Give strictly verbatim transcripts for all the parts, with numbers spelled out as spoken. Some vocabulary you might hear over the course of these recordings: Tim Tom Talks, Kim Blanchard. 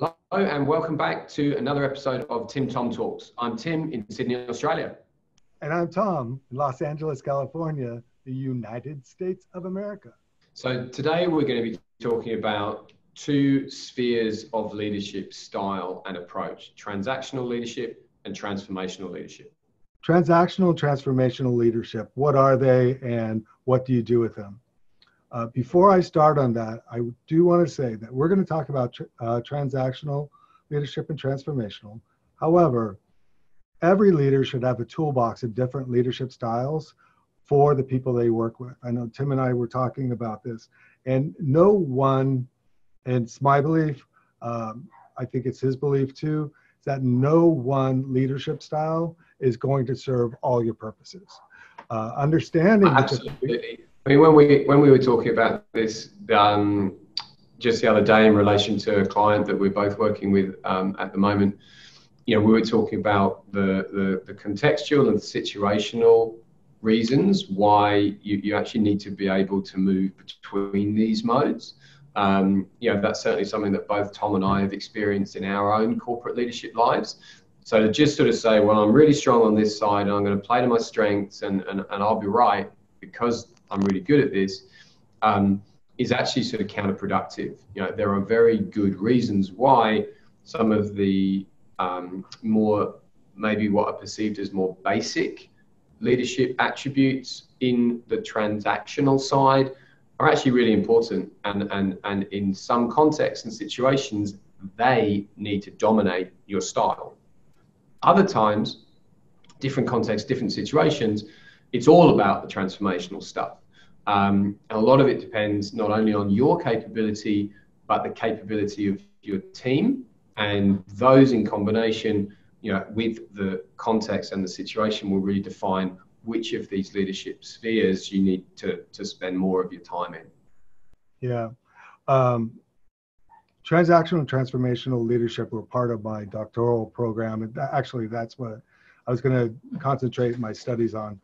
Hello and welcome back to another episode of Tim Tom Talks. I'm Tim in Sydney, Australia. And I'm Tom in Los Angeles, California, the United States of America. So today we're going to be talking about two spheres of leadership style and approach: transactional leadership and transformational leadership. Transactional and transformational leadership, what are they and what do you do with them? Uh, before I start on that, I do want to say that we're going to talk about tr uh, transactional leadership and transformational. However, every leader should have a toolbox of different leadership styles for the people they work with. I know Tim and I were talking about this, and no one, and it's my belief, um, I think it's his belief too, that no one leadership style is going to serve all your purposes. Uh, understanding Absolutely. I mean, when we when we were talking about this um, just the other day in relation to a client that we're both working with um, at the moment, you know, we were talking about the the, the contextual and situational reasons why you, you actually need to be able to move between these modes. Um, you know, that's certainly something that both Tom and I have experienced in our own corporate leadership lives. So to just sort of say, well, I'm really strong on this side, and I'm going to play to my strengths, and and, and I'll be right because I'm really good at this, um, is actually sort of counterproductive. You know, there are very good reasons why some of the um, more, maybe what are perceived as more basic leadership attributes in the transactional side are actually really important. And, and, and in some contexts and situations, they need to dominate your style. Other times, different contexts, different situations, it's all about the transformational stuff. Um, and a lot of it depends not only on your capability, but the capability of your team, and those in combination, you know, with the context and the situation will really define which of these leadership spheres you need to, to spend more of your time in. Yeah. Um, transactional and transformational leadership were part of my doctoral program. And actually, that's what I was going to concentrate my studies on.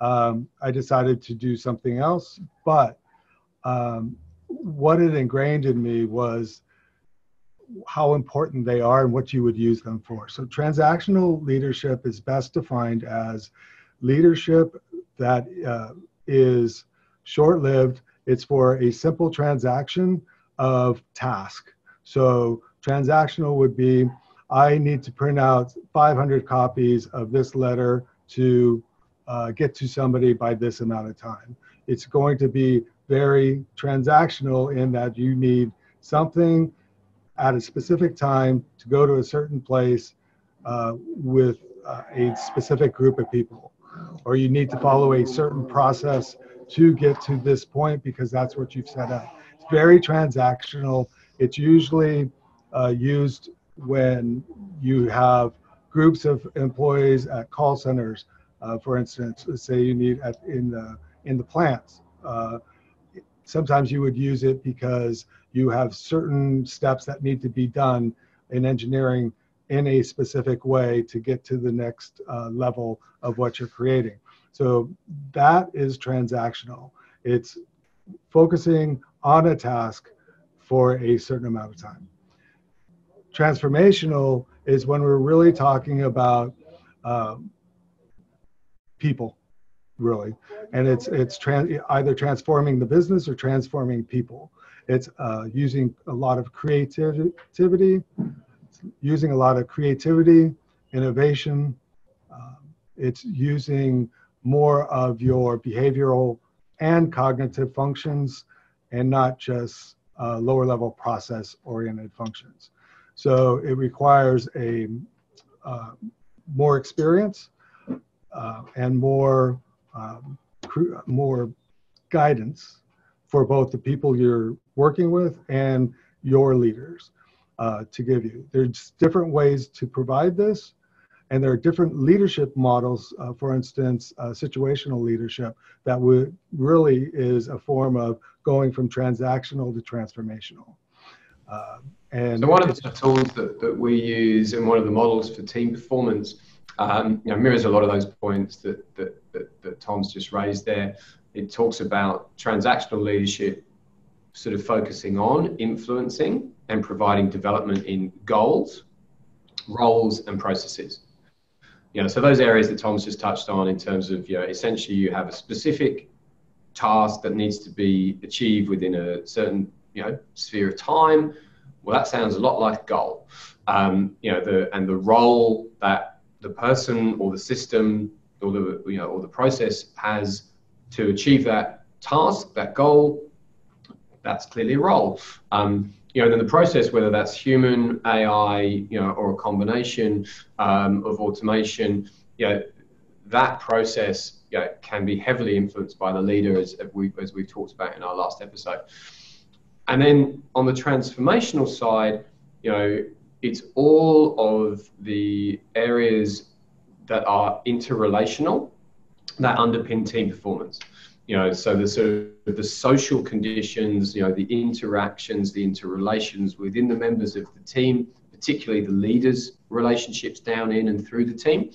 Um, I decided to do something else, but um, what it ingrained in me was how important they are and what you would use them for. So transactional leadership is best defined as leadership that uh, is short-lived. It's for a simple transaction of task. So transactional would be, I need to print out five hundred copies of this letter to Uh, get to somebody by this amount of time. It's going to be very transactional in that you need something at a specific time to go to a certain place uh, with uh, a specific group of people, or you need to follow a certain process to get to this point because that's what you've set up. It's very transactional. It's usually uh, used when you have groups of employees at call centers. Uh, for instance, let's say you need at, in the in the plants. Uh, sometimes you would use it because you have certain steps that need to be done in engineering in a specific way to get to the next uh, level of what you're creating. So that is transactional. It's focusing on a task for a certain amount of time. Transformational is when we're really talking about um, people, really, and it's it's tran either transforming the business or transforming people. It's uh, using a lot of creativity, using a lot of creativity, innovation. Uh, it's using more of your behavioral and cognitive functions, and not just uh, lower-level process-oriented functions. So it requires a uh, more experience. Uh, and more, um, more guidance for both the people you're working with and your leaders uh, to give you. There's different ways to provide this, and there are different leadership models. Uh, for instance, uh, situational leadership that would really is a form of going from transactional to transformational. Uh, and so one of the tools that, that we use and one of the models for team performance Um, you know, mirrors a lot of those points that, that, that, that Tom's just raised there. It talks about transactional leadership sort of focusing on influencing and providing development in goals, roles and processes. You know, so those areas that Tom's just touched on in terms of, you know, essentially you have a specific task that needs to be achieved within a certain, you know, sphere of time. Well, that sounds a lot like goal. Um, you know, the and the role that the person or the system or the you know or the process has to achieve that task, that goal, that's clearly a role. Um, you know, then the process, whether that's human, A I, you know, or a combination um, of automation, you know, that process you know, can be heavily influenced by the leader, as we as we've talked about in our last episode. And then on the transformational side, you know, it's all of the areas that are interrelational that underpin team performance. You know, so the sort of the social conditions, you know, the interactions, the interrelations within the members of the team, particularly the leaders' relationships down in and through the team.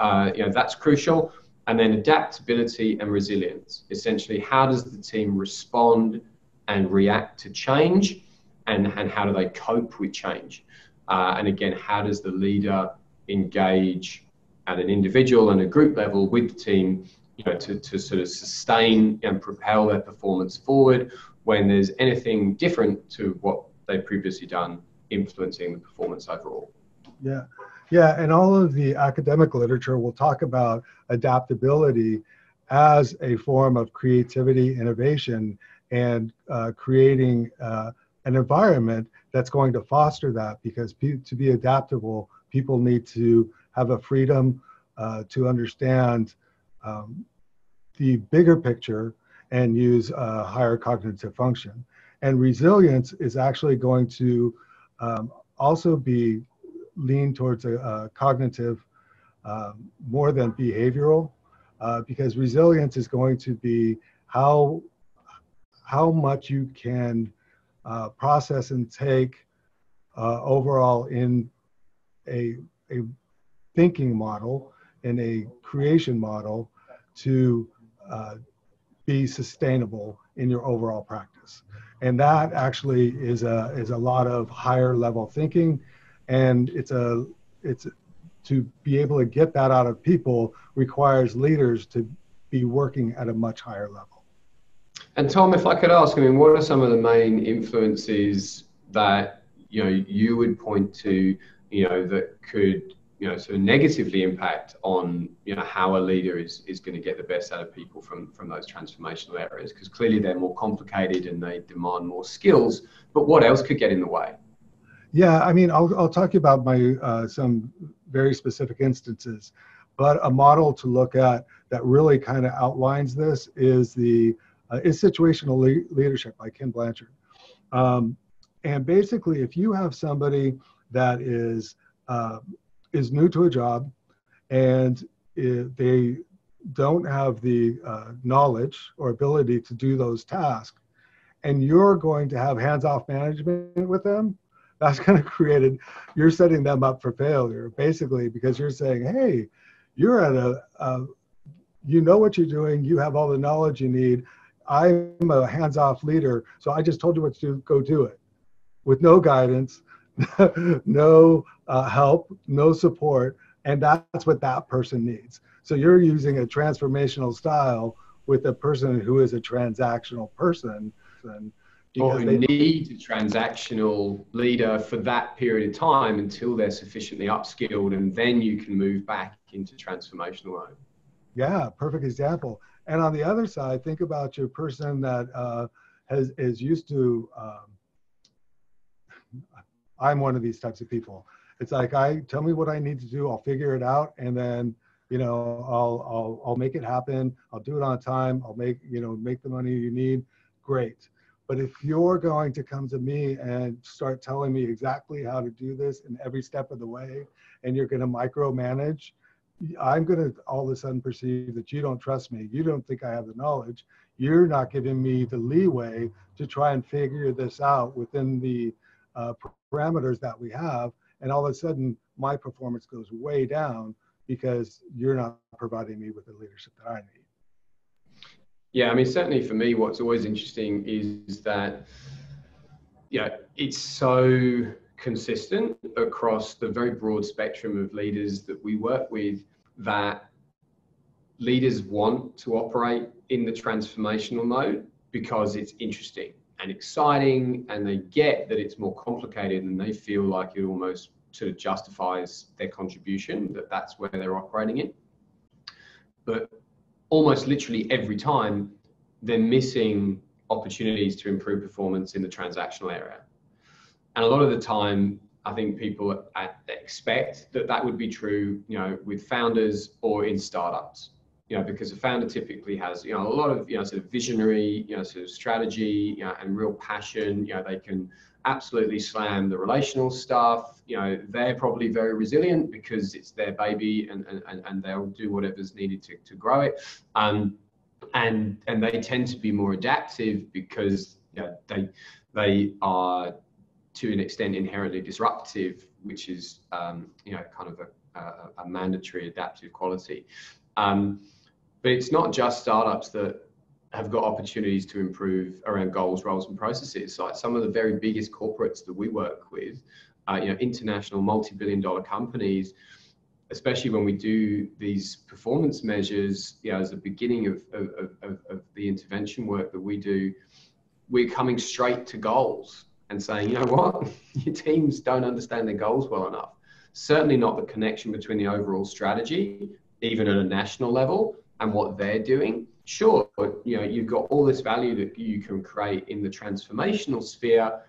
Uh, you know, that's crucial. And then adaptability and resilience. Essentially, how does the team respond and react to change, and, and how do they cope with change? Uh, and again, how does the leader engage at an individual and a group level with the team, you know, to, to sort of sustain and propel their performance forward when there's anything different to what they've previously done, influencing the performance overall? Yeah, yeah, and all of the academic literature will talk about adaptability as a form of creativity, innovation, and uh, creating uh, an environment that's going to foster that, because pe- to be adaptable, people need to have a freedom uh, to understand um, the bigger picture and use a higher cognitive function. And resilience is actually going to um, also be lean towards a, a cognitive uh, more than behavioral, uh, because resilience is going to be how how much you can uh, process and take uh, overall in a, a thinking model, in a creation model, to uh, be sustainable in your overall practice. And that actually is a, is a lot of higher level thinking. And it's a, it's to be able to get that out of people requires leaders to be working at a much higher level. And Tom, if I could ask, I mean, what are some of the main influences that, you know, you would point to, you know, that could, you know, sort of negatively impact on, you know, how a leader is, is going to get the best out of people from, from those transformational areas? Because clearly they're more complicated and they demand more skills, but what else could get in the way? Yeah, I mean, I'll, I'll talk about my, uh, some very specific instances, but a model to look at that really kind of outlines this is the Uh, is situational le- leadership by Kim Blanchard. Um, and basically, if you have somebody that is uh, is new to a job and it, they don't have the uh, knowledge or ability to do those tasks, and you're going to have hands-off management with them, that's going to create a, you're setting them up for failure, basically, because you're saying, hey, you're at a, a you know what you're doing, you have all the knowledge you need, I'm a hands-off leader, so I just told you what to do, go do it. With no guidance, no uh, help, no support, and that's what that person needs. So you're using a transformational style with a person who is a transactional person. Or who needs a transactional leader for that period of time until they're sufficiently upskilled, and then you can move back into transformational mode. Yeah, perfect example. And on the other side, think about your person that uh, has, is used to, um, I'm one of these types of people. It's like, I tell me what I need to do, I'll figure it out, and then, you know, I'll, I'll, I'll make it happen, I'll do it on time, I'll make, you know, make the money you need, great. But if you're going to come to me and start telling me exactly how to do this in every step of the way, and you're gonna micromanage, I'm going to all of a sudden perceive that you don't trust me. You don't think I have the knowledge. You're not giving me the leeway to try and figure this out within the uh, parameters that we have. And all of a sudden, my performance goes way down because you're not providing me with the leadership that I need. Yeah, I mean, certainly for me, what's always interesting is that, yeah, it's so consistent across the very broad spectrum of leaders that we work with, that leaders want to operate in the transformational mode because it's interesting and exciting, and they get that it's more complicated and they feel like it almost sort of justifies their contribution, that that's where they're operating in. But almost literally every time, they're missing opportunities to improve performance in the transactional area. And a lot of the time, I think people expect that that would be true, you know, with founders or in startups, you know, because a founder typically has, you know, a lot of, you know, sort of visionary, you know, sort of strategy, you know, and real passion. You know, they can absolutely slam the relational stuff. You know, they're probably very resilient because it's their baby, and and, and they'll do whatever's needed to, to grow it. Um, and and they tend to be more adaptive because, you know, they they are, to an extent, inherently disruptive, which is, um, you know, kind of a, a, a mandatory adaptive quality. Um, but it's not just startups that have got opportunities to improve around goals, roles, and processes. Like some of the very biggest corporates that we work with, uh, you know, international multi-billion dollar companies, especially when we do these performance measures, you know, as the beginning of, of, of, of the intervention work that we do, we're coming straight to goals and saying, you know what, your teams don't understand their goals well enough. Certainly not the connection between the overall strategy, even at a national level, and what they're doing. Sure, you know, you've got all this value that you can create in the transformational sphere,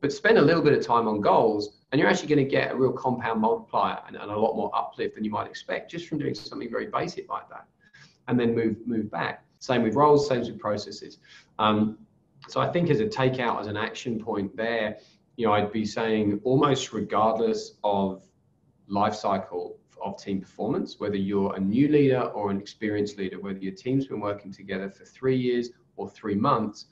but spend a little bit of time on goals, and you're actually going to get a real compound multiplier and, and a lot more uplift than you might expect just from doing something very basic like that. And then move move back. Same with roles, same with processes. Um, So I think as a takeout, as an action point there, you know, I'd be saying almost regardless of life cycle of team performance, whether you're a new leader or an experienced leader, whether your team's been working together for three years or three months,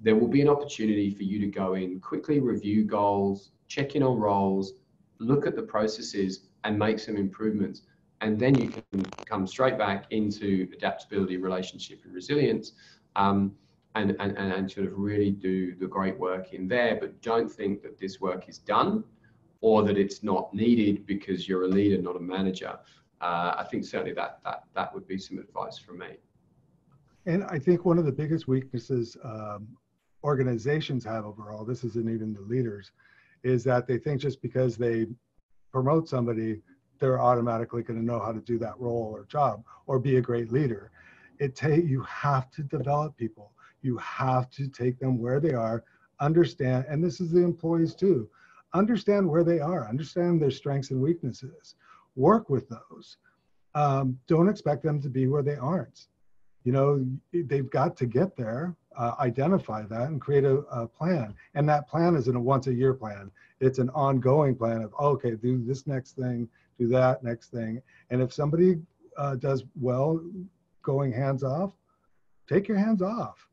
there will be an opportunity for you to go in, quickly review goals, check in on roles, look at the processes and make some improvements. And then you can come straight back into adaptability, relationship and resilience. Um, And, and, and sort of really do the great work in there, but don't think that this work is done or that it's not needed because you're a leader, not a manager. Uh, I think certainly that, that, that would be some advice from me. And I think one of the biggest weaknesses um, organizations have overall, this isn't even the leaders, is that they think just because they promote somebody, they're automatically going to know how to do that role or job or be a great leader. It takes, you have to develop people. You have to take them where they are, understand, and this is the employees too, understand where they are, understand their strengths and weaknesses, work with those. Um, don't expect them to be where they aren't. You know, they've got to get there, uh, identify that and create a, a plan. And that plan isn't a once a year plan. It's an ongoing plan of, okay, do this next thing, do that next thing. And if somebody uh, does well going hands off, take your hands off.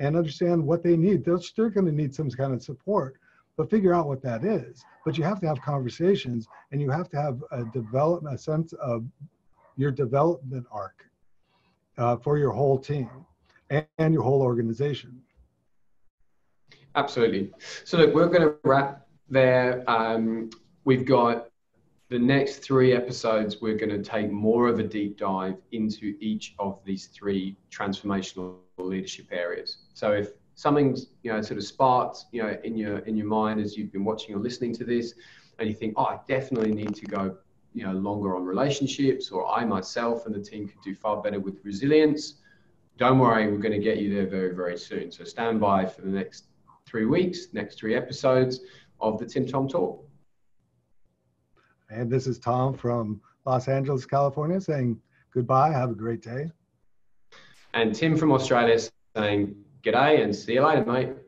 And understand what they need. They're still going to need some kind of support, but figure out what that is. But you have to have conversations, and you have to have a development, a sense of your development arc uh, for your whole team and, and your whole organization. Absolutely. So look, we're going to wrap there. Um, we've got the next three episodes. We're going to take more of a deep dive into each of these three transformational leadership areas. So if something's, you know, sort of sparked, you know, in your in your mind as you've been watching or listening to this, and you think, oh, I definitely need to go, you know, longer on relationships, or I myself and the team could do far better with resilience, don't worry, we're going to get you there very, very soon. So stand by for the next three weeks, next three episodes of the Tim Tom Talk. And this is Tom from Los Angeles, California, saying goodbye, have a great day. And Tim from Australia saying, g'day and see you later, mate.